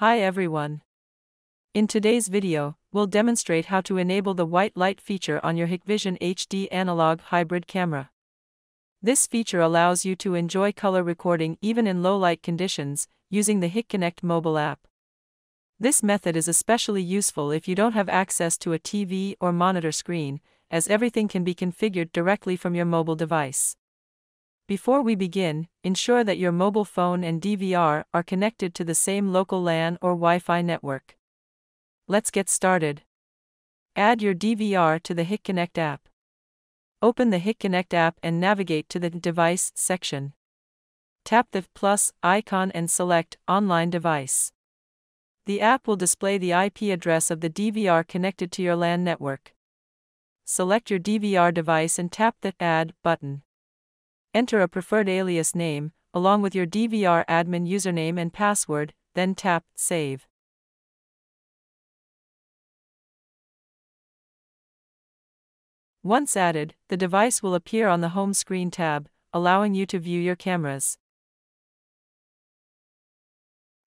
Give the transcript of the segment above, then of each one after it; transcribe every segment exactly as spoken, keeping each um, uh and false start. Hi everyone. In today's video, we'll demonstrate how to enable the white light feature on your Hikvision H D analog hybrid camera. This feature allows you to enjoy color recording even in low light conditions, using the Hik-Connect mobile app. This method is especially useful if you don't have access to a T V or monitor screen, as everything can be configured directly from your mobile device. Before we begin, ensure that your mobile phone and D V R are connected to the same local LAN or Wi-Fi network. Let's get started. Add your D V R to the Hik-Connect app. Open the Hik-Connect app and navigate to the Device section. Tap the plus icon and select Online Device. The app will display the I P address of the D V R connected to your LAN network. Select your D V R device and tap the Add button. Enter a preferred alias name, along with your D V R admin username and password, then tap Save. Once added, the device will appear on the Home Screen tab, allowing you to view your cameras.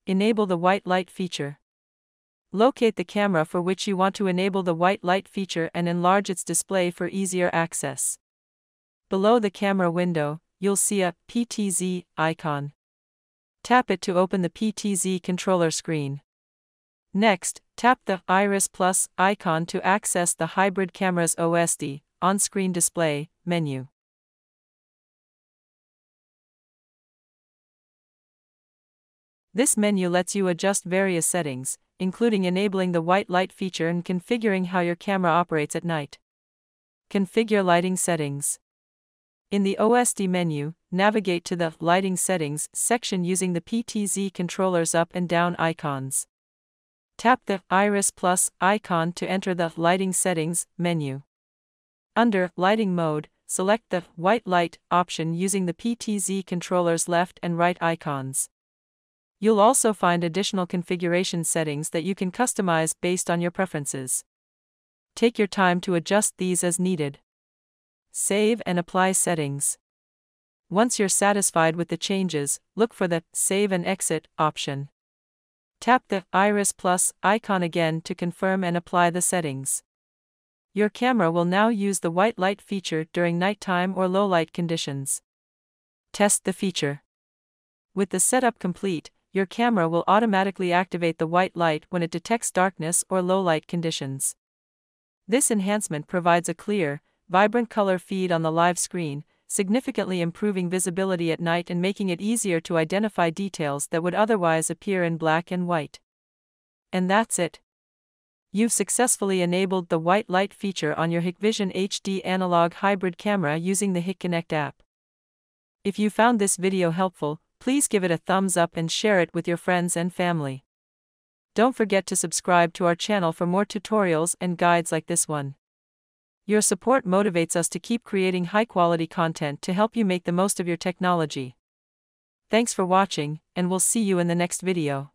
Enable the white light feature. Locate the camera for which you want to enable the white light feature and enlarge its display for easier access. Below the camera window, you'll see a P T Z icon. Tap it to open the P T Z controller screen. Next, tap the Iris Plus icon to access the hybrid camera's O S D, on-screen display, menu. This menu lets you adjust various settings, including enabling the white light feature and configuring how your camera operates at night. Configure lighting settings. In the O S D menu, navigate to the Lighting Settings section using the P T Z controller's up and down icons. Tap the Iris Plus icon to enter the Lighting Settings menu. Under Lighting Mode, select the White Light option using the P T Z controller's left and right icons. You'll also find additional configuration settings that you can customize based on your preferences. Take your time to adjust these as needed. Save and apply settings. Once you're satisfied with the changes, look for the Save and Exit option. Tap the Iris Plus icon again to confirm and apply the settings. Your camera will now use the white light feature during nighttime or low light conditions. Test the feature. With the setup complete, your camera will automatically activate the white light when it detects darkness or low light conditions. This enhancement provides a clear, vibrant color feed on the live screen, significantly improving visibility at night and making it easier to identify details that would otherwise appear in black and white. And that's it. You've successfully enabled the white light feature on your Hikvision H D analog hybrid camera using the Hik-Connect app. If you found this video helpful, please give it a thumbs up and share it with your friends and family. Don't forget to subscribe to our channel for more tutorials and guides like this one. Your support motivates us to keep creating high-quality content to help you make the most of your technology. Thanks for watching, and we'll see you in the next video.